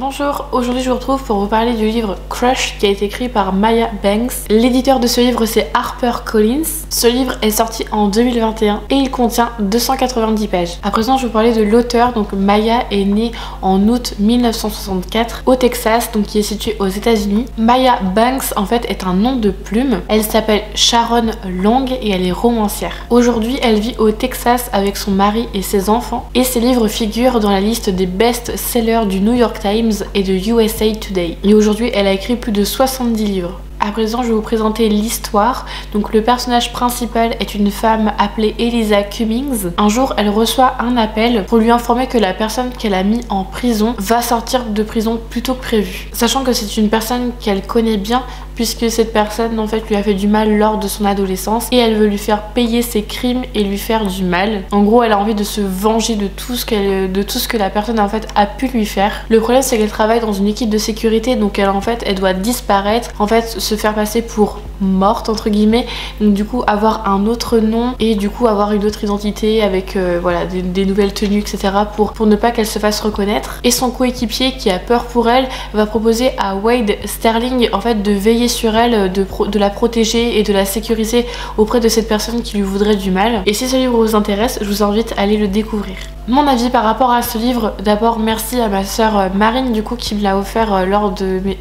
Bonjour, aujourd'hui je vous retrouve pour vous parler du livre Crush qui a été écrit par Maya Banks. L'éditeur de ce livre c'est Harper Collins. Ce livre est sorti en 2021 et il contient 290 pages. À présent je vais vous parler de l'auteur. Donc Maya est née en août 1964 au Texas, donc qui est situé aux États-Unis. Maya Banks en fait est un nom de plume. Elle s'appelle Sharon Long et elle est romancière. Aujourd'hui elle vit au Texas avec son mari et ses enfants et ses livres figurent dans la liste des best-sellers du New York Times et de USA Today. Et aujourd'hui, elle a écrit plus de 70 livres. À présent, je vais vous présenter l'histoire. Donc, le personnage principal est une femme appelée Eliza Cummings. Un jour, elle reçoit un appel pour lui informer que la personne qu'elle a mis en prison va sortir de prison plus tôt que prévu. Sachant que c'est une personne qu'elle connaît bien, puisque cette personne, en fait, lui a fait du mal lors de son adolescence et elle veut lui faire payer ses crimes et lui faire du mal. En gros, elle a envie de se venger de tout ce que la personne, en fait, a pu lui faire. Le problème, c'est qu'elle travaille dans une équipe de sécurité, donc elle, en fait, elle doit disparaître, en fait, se faire passer pour morte entre guillemets, donc du coup avoir un autre nom et du coup avoir une autre identité avec voilà des nouvelles tenues etc pour ne pas qu'elle se fasse reconnaître. Et son coéquipier qui a peur pour elle va proposer à Wade Sterling en fait de veiller sur elle, de la protéger et de la sécuriser auprès de cette personne qui lui voudrait du mal. Et si ce livre vous intéresse, je vous invite à aller le découvrir. Mon avis par rapport à ce livre, d'abord merci à ma sœur Marine du coup qui me l'a offert lors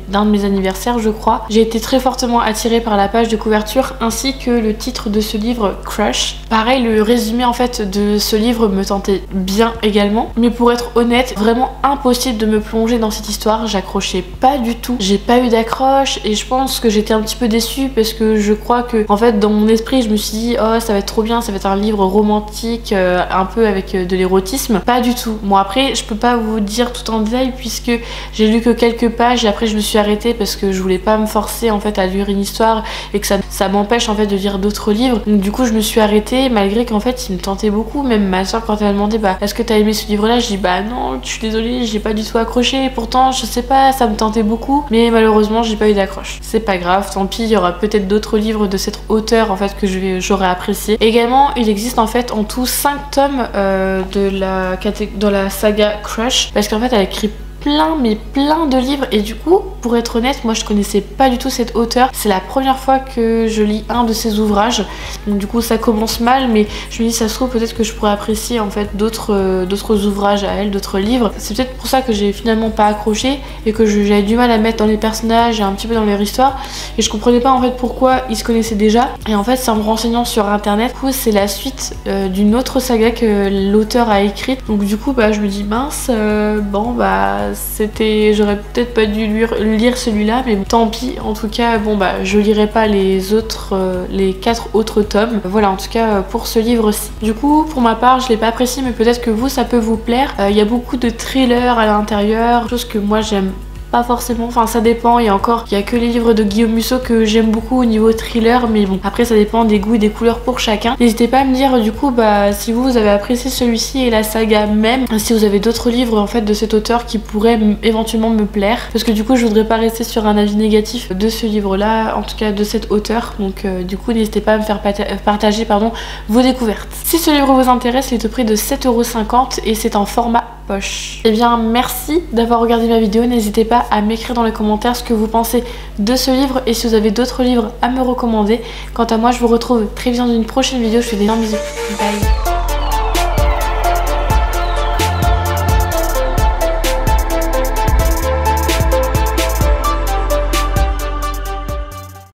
d'un de mes anniversaires je crois. J'ai été très fortement attirée par la page de couverture ainsi que le titre de ce livre Crush. Pareil, le résumé en fait de ce livre me tentait bien également, mais pour être honnête, vraiment impossible de me plonger dans cette histoire, j'accrochais pas du tout, j'ai pas eu d'accroche et je pense que j'étais un petit peu déçue parce que je crois que en fait dans mon esprit je me suis dit oh ça va être trop bien, ça va être un livre romantique un peu avec de l'érotisme. Pas du tout. Bon après je peux pas vous dire tout en détail puisque j'ai lu que quelques pages et après je me suis arrêtée parce que je voulais pas me forcer en fait à lire une histoire et que ça m'empêche en fait de lire d'autres livres. Donc du coup je me suis arrêtée malgré qu'en fait il me tentait beaucoup. Même ma soeur quand elle m'a demandé bah est-ce que t'as aimé ce livre là, je dis bah non je suis désolée j'ai pas du tout accroché, pourtant je sais pas ça me tentait beaucoup mais malheureusement j'ai pas eu d'accroche. C'est pas grave, tant pis, il y aura peut-être d'autres livres de cet auteur en fait que j'aurais apprécié. Également il existe en fait en tout 5 tomes dans la saga Crush parce qu'en fait elle écrit plein de livres et du coup pour être honnête moi je connaissais pas du tout cet auteur, c'est la première fois que je lis un de ses ouvrages donc du coup ça commence mal mais je me dis ça se trouve peut-être que je pourrais apprécier en fait d'autres ouvrages à elle, d'autres livres. C'est peut-être pour ça que j'ai finalement pas accroché et que j'avais du mal à mettre dans les personnages et un petit peu dans leur histoire et je comprenais pas en fait pourquoi ils se connaissaient déjà et en fait c'est en me renseignant sur internet, du coup c'est la suite d'une autre saga que l'auteur a écrite donc du coup bah je me dis mince bon bah j'aurais peut-être pas dû lire celui-là mais tant pis. En tout cas bon bah je lirai pas les autres les 4 autres tomes, voilà en tout cas pour ce livre-ci. Du coup pour ma part je l'ai pas apprécié mais peut-être que vous ça peut vous plaire. Il y a beaucoup de thrillers à l'intérieur, chose que moi j'aime pas forcément, enfin ça dépend, et encore il y a que les livres de Guillaume Musso que j'aime beaucoup au niveau thriller mais bon après ça dépend des goûts et des couleurs pour chacun. N'hésitez pas à me dire du coup bah si vous avez apprécié celui-ci et la saga même, si vous avez d'autres livres en fait de cet auteur qui pourraient éventuellement me plaire parce que du coup je voudrais pas rester sur un avis négatif de ce livre là, en tout cas de cet auteur. Donc du coup n'hésitez pas à me faire partager vos découvertes. Si ce livre vous intéresse il est au prix de 7,50 € et c'est en format poche. Et bien merci d'avoir regardé ma vidéo, n'hésitez pas à m'écrire dans les commentaires ce que vous pensez de ce livre et si vous avez d'autres livres à me recommander. Quant à moi je vous retrouve très vite dans une prochaine vidéo, je vous fais des bisous, bye.